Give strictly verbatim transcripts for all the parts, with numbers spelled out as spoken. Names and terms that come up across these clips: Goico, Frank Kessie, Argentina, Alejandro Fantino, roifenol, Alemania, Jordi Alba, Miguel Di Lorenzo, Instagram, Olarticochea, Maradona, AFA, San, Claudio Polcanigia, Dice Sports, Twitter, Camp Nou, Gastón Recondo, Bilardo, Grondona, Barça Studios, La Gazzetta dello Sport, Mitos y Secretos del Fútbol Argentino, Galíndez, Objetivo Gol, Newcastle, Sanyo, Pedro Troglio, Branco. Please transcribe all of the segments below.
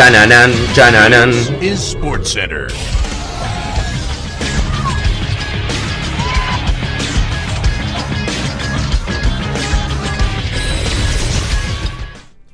Chananan, chananan. Is Sports Center.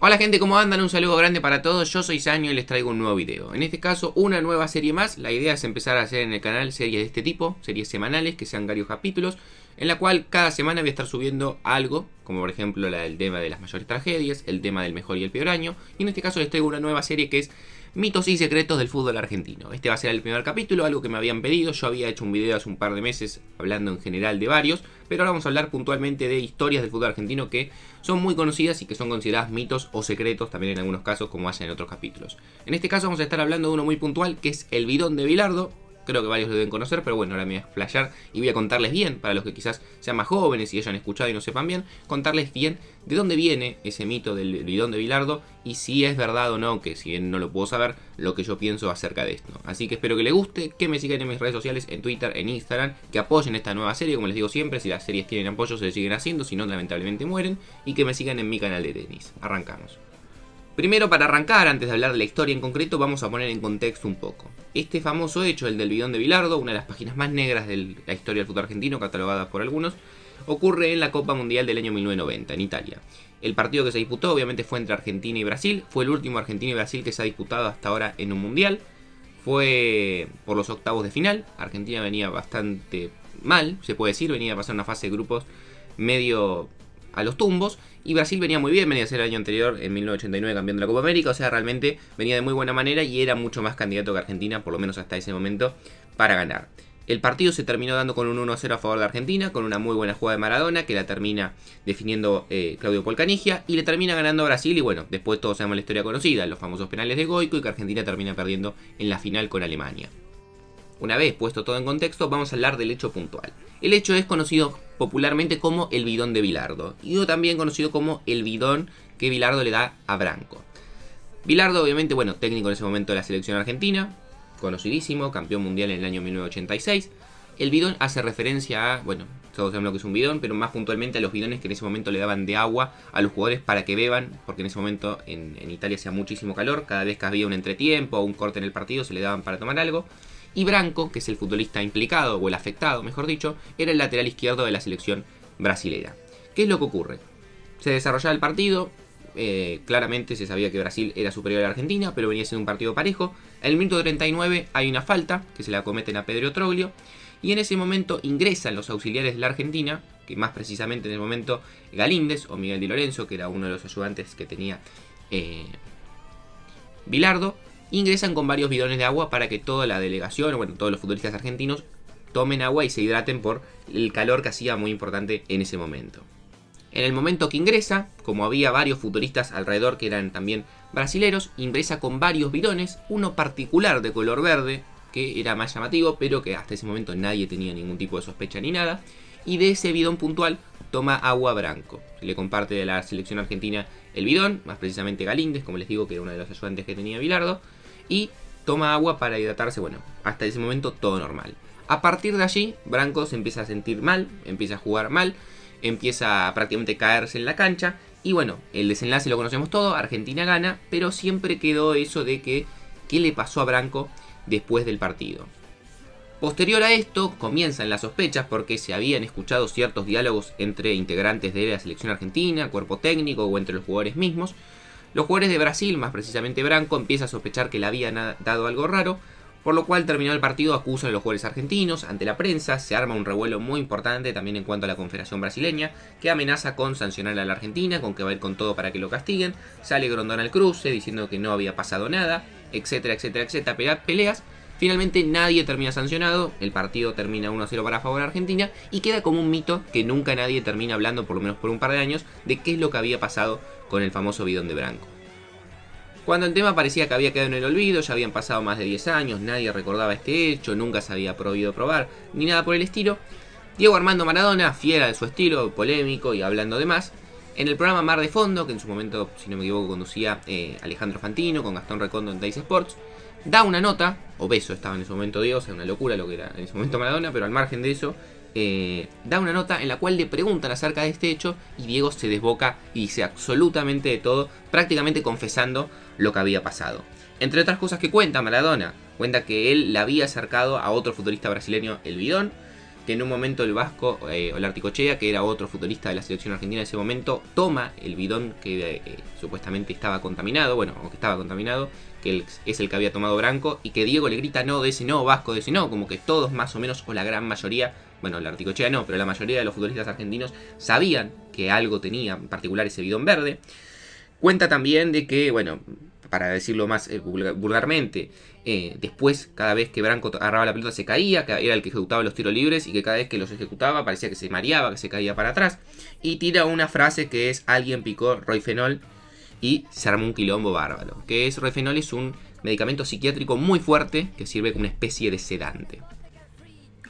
Hola gente, ¿cómo andan? Un saludo grande para todos, yo soy Sanyo y les traigo un nuevo video. En este caso, una nueva serie más. La idea es empezar a hacer en el canal series de este tipo, series semanales, que sean varios capítulos, en la cual cada semana voy a estar subiendo algo, como por ejemplo la del tema de las mayores tragedias, el tema del mejor y el peor año, y en este caso les traigo una nueva serie que es mitos y secretos del fútbol argentino. Este va a ser el primer capítulo, algo que me habían pedido. Yo había hecho un video hace un par de meses hablando en general de varios, pero ahora vamos a hablar puntualmente de historias del fútbol argentino que son muy conocidas y que son consideradas mitos o secretos también en algunos casos, como hacen en otros capítulos. En este caso vamos a estar hablando de uno muy puntual, que es el bidón de Bilardo. Creo que varios lo deben conocer, pero bueno, ahora me voy a explayar y voy a contarles bien, para los que quizás sean más jóvenes y hayan escuchado y no sepan bien, contarles bien de dónde viene ese mito del bidón de Bilardo y si es verdad o no, que si bien no lo puedo saber, lo que yo pienso acerca de esto. Así que espero que les guste, que me sigan en mis redes sociales, en Twitter, en Instagram, que apoyen esta nueva serie, como les digo siempre, si las series tienen apoyo se les siguen haciendo, si no lamentablemente mueren, y que me sigan en mi canal de tenis. Arrancamos. Primero, para arrancar, antes de hablar de la historia en concreto, vamos a poner en contexto un poco. Este famoso hecho, el del bidón de Bilardo, una de las páginas más negras de la historia del fútbol argentino, catalogada por algunos, ocurre en la Copa Mundial del año mil novecientos noventa, en Italia. El partido que se disputó obviamente fue entre Argentina y Brasil, fue el último Argentina y Brasil que se ha disputado hasta ahora en un Mundial, fue por los octavos de final. Argentina venía bastante mal, se puede decir, venía a pasar una fase de grupos medio a los tumbos, y Brasil venía muy bien, venía a ser el año anterior, en mil novecientos ochenta y nueve, campeón de la Copa América, o sea, realmente venía de muy buena manera y era mucho más candidato que Argentina, por lo menos hasta ese momento, para ganar. El partido se terminó dando con un uno a cero a favor de Argentina, con una muy buena jugada de Maradona, que la termina definiendo eh, Claudio Polcanigia, y le termina ganando a Brasil, y bueno, después todos sabemos la historia conocida, los famosos penales de Goico, y que Argentina termina perdiendo en la final con Alemania. Una vez puesto todo en contexto, vamos a hablar del hecho puntual. El hecho es conocido popularmente como el bidón de Bilardo, y también conocido como el bidón que Bilardo le da a Branco. Bilardo, obviamente, bueno, técnico en ese momento de la selección argentina, conocidísimo, campeón mundial en el año mil novecientos ochenta y seis. El bidón hace referencia a, bueno, todos sabemos lo que es un bidón, pero más puntualmente a los bidones que en ese momento le daban de agua a los jugadores para que beban, porque en ese momento en, en Italia hacía muchísimo calor, cada vez que había un entretiempo o un corte en el partido se le daban para tomar algo. Y Branco, que es el futbolista implicado, o el afectado, mejor dicho, era el lateral izquierdo de la selección brasilera. ¿Qué es lo que ocurre? Se desarrollaba el partido, eh, claramente se sabía que Brasil era superior a la Argentina, pero venía siendo un partido parejo. En el minuto treinta y nueve hay una falta, que se la cometen a Pedro Troglio, y en ese momento ingresan los auxiliares de la Argentina, que más precisamente en el momento Galíndez o Miguel Di Lorenzo, que era uno de los ayudantes que tenía eh, Bilardo, ingresan con varios bidones de agua para que toda la delegación, bueno, todos los futbolistas argentinos tomen agua y se hidraten por el calor que hacía muy importante en ese momento. En el momento que ingresa, como había varios futbolistas alrededor que eran también brasileros, ingresa con varios bidones, uno particular de color verde, que era más llamativo, pero que hasta ese momento nadie tenía ningún tipo de sospecha ni nada, y de ese bidón puntual toma agua Branco. Se le comparte de la selección argentina el bidón, más precisamente Galíndez, como les digo, que era uno de los ayudantes que tenía Bilardo, y toma agua para hidratarse. Bueno, hasta ese momento todo normal. A partir de allí, Branco se empieza a sentir mal, empieza a jugar mal, empieza a prácticamente caerse en la cancha, y bueno, el desenlace lo conocemos todo, Argentina gana, pero siempre quedó eso de que qué le pasó a Branco después del partido. Posterior a esto comienzan las sospechas, porque se habían escuchado ciertos diálogos entre integrantes de la selección argentina, cuerpo técnico o entre los jugadores mismos. Los jugadores de Brasil, más precisamente Branco, empieza a sospechar que le habían dado algo raro, por lo cual terminado el partido acusan a los jugadores argentinos ante la prensa, se arma un revuelo muy importante también en cuanto a la Confederación Brasileña, que amenaza con sancionar a la Argentina, con que va a ir con todo para que lo castiguen, sale Grondona al cruce diciendo que no había pasado nada, etcétera, etcétera, etcétera, peleas. Finalmente nadie termina sancionado, el partido termina uno a cero para favor de Argentina y queda como un mito que nunca nadie termina hablando, por lo menos por un par de años, de qué es lo que había pasado con el famoso bidón de Branco. Cuando el tema parecía que había quedado en el olvido, ya habían pasado más de diez años, nadie recordaba este hecho, nunca se había prohibido probar, ni nada por el estilo. Diego Armando Maradona, fiera de su estilo, polémico y hablando de más, en el programa Mar de Fondo, que en su momento, si no me equivoco, conducía eh, Alejandro Fantino con Gastón Recondo en Dice Sports, da una nota, obeso estaba en ese momento Diego, o sea, una locura lo que era en ese momento Maradona, pero al margen de eso, eh, da una nota en la cual le preguntan acerca de este hecho y Diego se desboca y dice absolutamente de todo, prácticamente confesando lo que había pasado. Entre otras cosas que cuenta Maradona, cuenta que él le había acercado a otro futbolista brasileño el bidón, que en un momento el Vasco, eh, Olarticochea, que era otro futbolista de la selección argentina en ese momento, toma el bidón que eh, supuestamente estaba contaminado, bueno, o que estaba contaminado, que es el que había tomado Branco, y que Diego le grita no, de ese no, Vasco, de ese no, como que todos más o menos, o la gran mayoría, bueno, Olarticochea no, pero la mayoría de los futbolistas argentinos sabían que algo tenía, en particular ese bidón verde. Cuenta también de que, bueno, para decirlo más eh, vulgarmente, eh, después cada vez que Branco agarraba la pelota se caía, que era el que ejecutaba los tiros libres y que cada vez que los ejecutaba parecía que se mareaba, que se caía para atrás. Y tira una frase que es, alguien picó roifenol y se armó un quilombo bárbaro. Que es, roifenol es un medicamento psiquiátrico muy fuerte que sirve como una especie de sedante.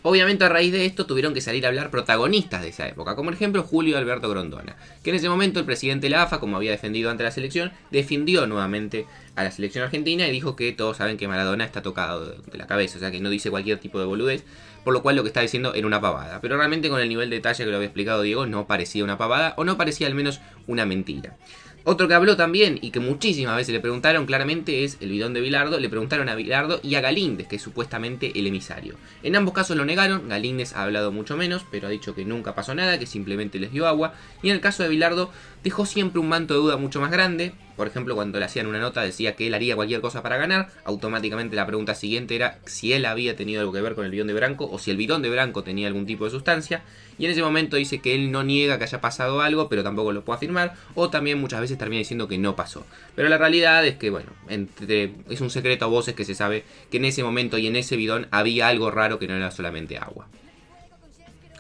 Obviamente a raíz de esto tuvieron que salir a hablar protagonistas de esa época, como por ejemplo Julio Alberto Grondona, que en ese momento el presidente de la A F A, como había defendido ante la selección, defendió nuevamente a la selección argentina y dijo que todos saben que Maradona está tocado de la cabeza, o sea que no dice cualquier tipo de boludez, por lo cual lo que está diciendo era una pavada, pero realmente con el nivel de detalle que lo había explicado Diego no parecía una pavada, o no parecía al menos una mentira. Otro que habló también y que muchísimas veces le preguntaron claramente es el bidón de Bilardo. Le preguntaron a Bilardo y a Galíndez, que es supuestamente el emisario. En ambos casos lo negaron. Galíndez ha hablado mucho menos, pero ha dicho que nunca pasó nada, que simplemente les dio agua. Y en el caso de Bilardo dejó siempre un manto de duda mucho más grande. Por ejemplo, cuando le hacían una nota decía que él haría cualquier cosa para ganar. Automáticamente la pregunta siguiente era si él había tenido algo que ver con el bidón de Branco o si el bidón de Branco tenía algún tipo de sustancia. Y en ese momento dice que él no niega que haya pasado algo, pero tampoco lo puede afirmar. O también muchas veces termina diciendo que no pasó. Pero la realidad es que, bueno, entre, es un secreto a voces que se sabe que en ese momento y en ese bidón había algo raro que no era solamente agua.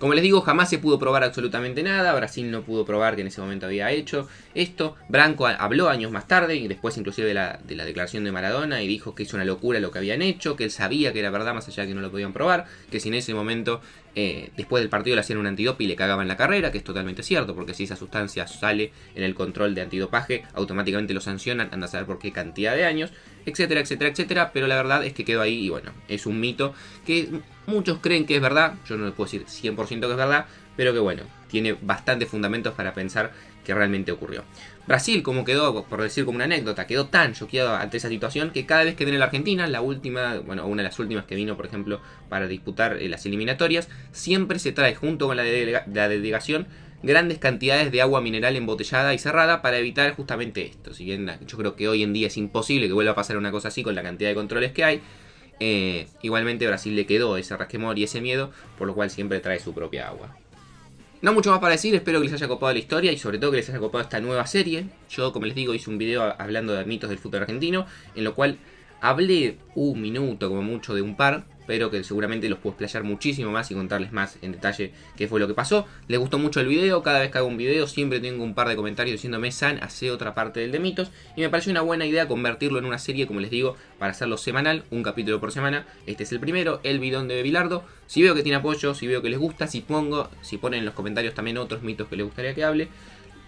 Como les digo, jamás se pudo probar absolutamente nada. Brasil no pudo probar que en ese momento había hecho esto. Branco habló años más tarde y después inclusive de la, de la declaración de Maradona y dijo que es una locura lo que habían hecho, que él sabía que era verdad más allá de que no lo podían probar, que si en ese momento eh, después del partido le hacían un antidopaje y le cagaban la carrera, que es totalmente cierto, porque si esa sustancia sale en el control de antidopaje automáticamente lo sancionan, anda a saber por qué cantidad de años, etcétera, etcétera, etcétera, pero la verdad es que quedó ahí y bueno, es un mito que muchos creen que es verdad, yo no les puedo decir cien por ciento que es verdad, pero que bueno, tiene bastantes fundamentos para pensar que realmente ocurrió. Brasil, como quedó, por decir como una anécdota, quedó tan choqueado ante esa situación que cada vez que viene la Argentina, la última, bueno, una de las últimas que vino, por ejemplo, para disputar eh, las eliminatorias, siempre se trae junto con la, delega, la delegación grandes cantidades de agua mineral embotellada y cerrada para evitar justamente esto. Si bien yo creo que hoy en día es imposible que vuelva a pasar una cosa así con la cantidad de controles que hay, eh, igualmente Brasil le quedó ese resquemor y ese miedo, por lo cual siempre trae su propia agua. No mucho más para decir, espero que les haya copado la historia y sobre todo que les haya copado esta nueva serie. Yo, como les digo, hice un video hablando de mitos del fútbol argentino, en lo cual hablé un minuto como mucho de un par, pero que seguramente los puedo explayar muchísimo más y contarles más en detalle qué fue lo que pasó. Les gustó mucho el video, cada vez que hago un video siempre tengo un par de comentarios diciéndome San, hace otra parte del de mitos, y me pareció una buena idea convertirlo en una serie, como les digo, para hacerlo semanal, un capítulo por semana. Este es el primero, el bidón de Bilardo. Si veo que tiene apoyo, si veo que les gusta, si pongo, si ponen en los comentarios también otros mitos que les gustaría que hable,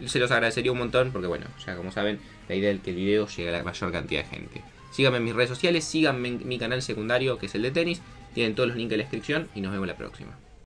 se los agradecería un montón, porque bueno, ya como saben, la idea es que el video llegue a la mayor cantidad de gente. Síganme en mis redes sociales, síganme en mi canal secundario que es el de tenis, tienen todos los links en la descripción y nos vemos la próxima.